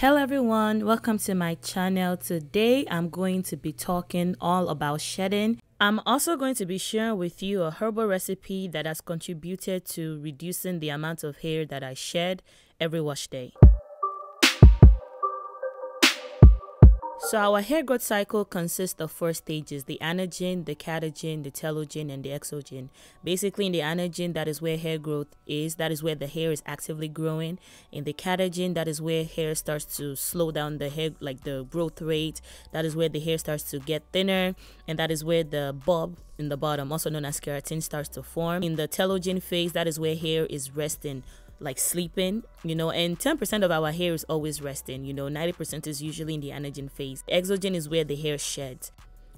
Hello everyone, welcome to my channel. Today I'm going to be talking all about shedding. I'm also going to be sharing with you a herbal recipe that has contributed to reducing the amount of hair that I shed every wash day. So our hair growth cycle consists of four stages: the anagen, the catagen, the telogen, and the exogen. Basically, in the anagen, that is where hair growth is, that is where the hair is actively growing. In the catagen, that is where hair starts to slow down the hair, like the growth rate, that is where the hair starts to get thinner, and that is where the bob in the bottom, also known as keratin, starts to form. In the telogen phase, that is where hair is resting, like sleeping, you know, and 10% of our hair is always resting, you know, 90% is usually in the anagen phase. Exogen is where the hair sheds.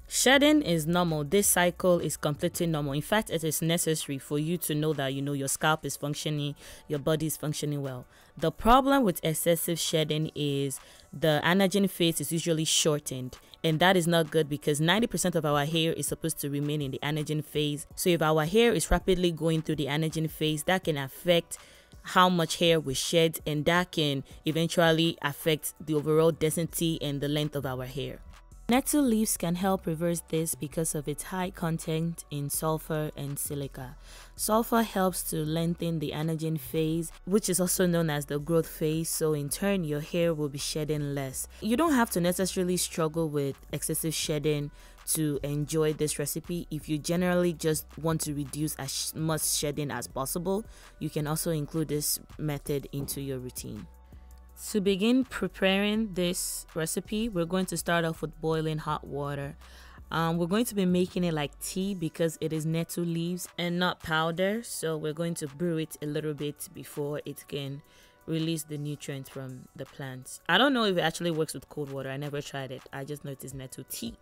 Shedding is normal. This cycle is completely normal. In fact, it is necessary for you to know that, you know, your scalp is functioning, your body is functioning well. The problem with excessive shedding is the anagen phase is usually shortened, and that is not good because 90% of our hair is supposed to remain in the anagen phase. So if our hair is rapidly going through the anagen phase, that can affect how much hair we shed, and that can eventually affect the overall density and the length of our hair. Nettle leaves can help reverse this because of its high content in sulfur and silica. Sulfur helps to lengthen the anagen phase, which is also known as the growth phase, so in turn your hair will be shedding less. You don't have to necessarily struggle with excessive shedding to enjoy this recipe. If you generally just want to reduce as much shedding as possible, you can also include this method into your routine. To begin preparing this recipe, we're going to start off with boiling hot water. We're going to be making it like tea because it is nettle leaves and not powder, so we're going to brew it a little bit before it can release the nutrients from the plants. I don't know if it actually works with cold water. I never tried it. I just know it is nettle tea.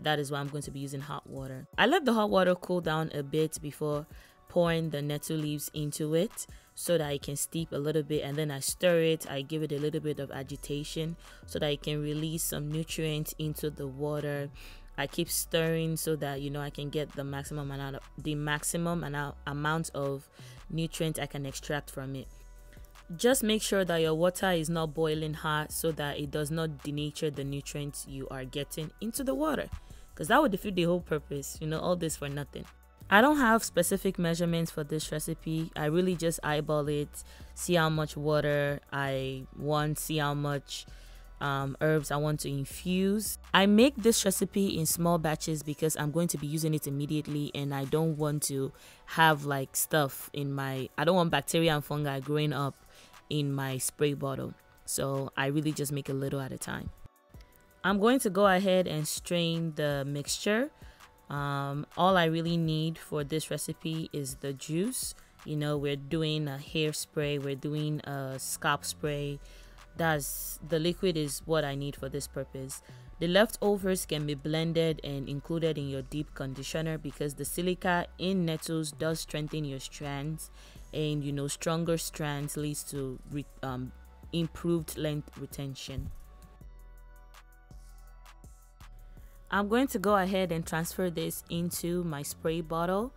That is why I'm going to be using hot water. I let the hot water cool down a bit before pouring the nettle leaves into it so that it can steep a little bit, and then I stir it. I give it a little bit of agitation so that it can release some nutrients into the water. I keep stirring so that, you know, I can get the maximum amount of nutrients I can extract from it. Just make sure that your water is not boiling hot so that it does not denature the nutrients you are getting into the water, because that would defeat the whole purpose, you know, all this for nothing. I don't have specific measurements for this recipe. I really just eyeball it, see how much water I want, see how much herbs I want to infuse. I make this recipe in small batches because I'm going to be using it immediately, and I don't want to have like stuff in my, I don't want bacteria and fungi growing up in my spray bottle. So I really just make a little at a time. I'm going to go ahead and strain the mixture. All I really need for this recipe is the juice. You know, we're doing a hairspray, we're doing a scalp spray. That's the liquid is what I need for this purpose. The leftovers can be blended and included in your deep conditioner because the silica in nettles does strengthen your strands, and you know, stronger strands leads to improved length retention. I'm going to go ahead and transfer this into my spray bottle.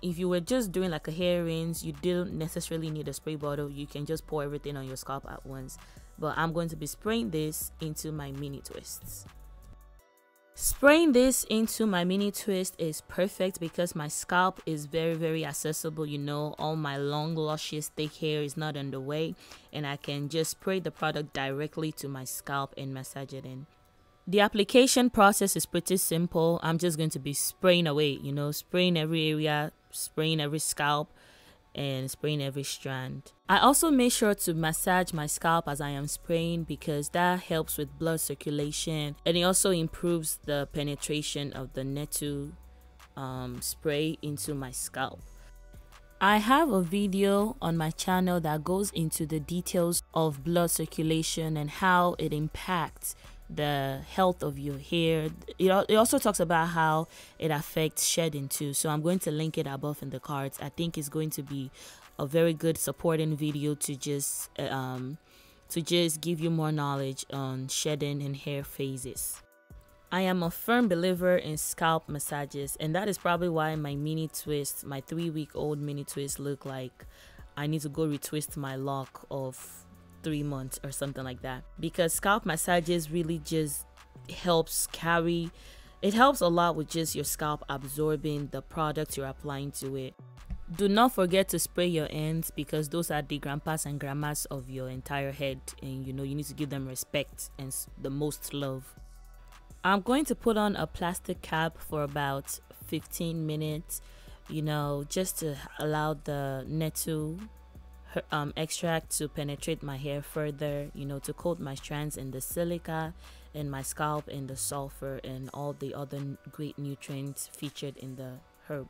If you were just doing like a hair rinse, you don't necessarily need a spray bottle. You can just pour everything on your scalp at once. But I'm going to be spraying this into my mini twists. Spraying this into my mini twist is perfect because my scalp is very, very accessible. You know, all my long, luscious, thick hair is not in the way, and I can just spray the product directly to my scalp and massage it in. The application process is pretty simple. I'm just going to be spraying away, you know, spraying every area, spraying every scalp, and spraying every strand. I also make sure to massage my scalp as I am spraying because that helps with blood circulation, and it also improves the penetration of the nettle spray into my scalp. I have a video on my channel that goes into the details of blood circulation and how it impacts the health of your hair. It also talks about how it affects shedding too, so I'm going to link it above in the cards. I think it's going to be a very good supporting video to just give you more knowledge on shedding and hair phases. I am a firm believer in scalp massages, and that is probably why my mini twist, my 3-week-old mini twist, look like I need to go retwist my lock of 3 months or something like that, because scalp massages really just helps carry, it helps a lot with just your scalp absorbing the product you're applying to it. Do not forget to spray your ends, because those are the grandpas and grandmas of your entire head, and you know you need to give them respect and the most love. I'm going to put on a plastic cap for about 15 minutes, you know, just to allow the nettle extract to penetrate my hair further, you know, to coat my strands in the silica and my scalp and the sulfur and all the other great nutrients featured in the herb.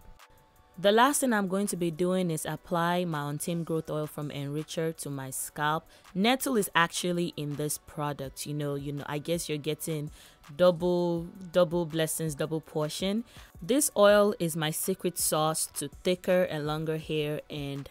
The last thing I'm going to be doing is apply my Untamed growth oil from Enrichure to my scalp. Nettle is actually in this product, you know, I guess you're getting double blessings, double portion. This oil is my secret sauce to thicker and longer hair, and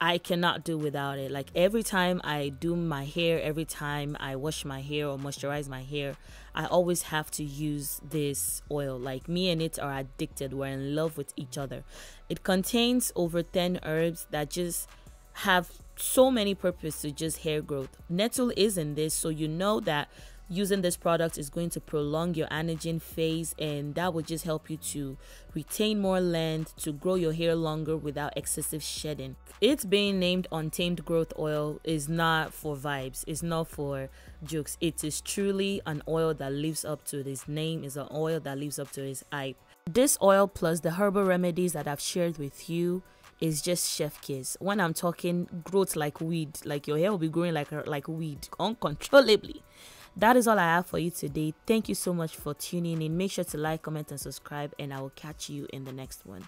I cannot do without it. Like every time I do my hair, every time I wash my hair or moisturize my hair, I always have to use this oil. Like me and it are addicted. We're in love with each other. It contains over 10 herbs that just have so many purposes to just hair growth. Nettle is in this, so you know that using this product is going to prolong your anagen phase, and that will just help you to retain more length, to grow your hair longer without excessive shedding. It's being named Untamed growth oil is not for vibes, it's not for jokes. It is truly an oil that lives up to its name, is an oil that lives up to its hype. This oil plus the herbal remedies that I've shared with you is just chef kiss. When I'm talking growth like weed, like your hair will be growing like weed uncontrollably. That is all I have for you today. Thank you so much for tuning in. Make sure to like, comment, and subscribe, and I will catch you in the next one.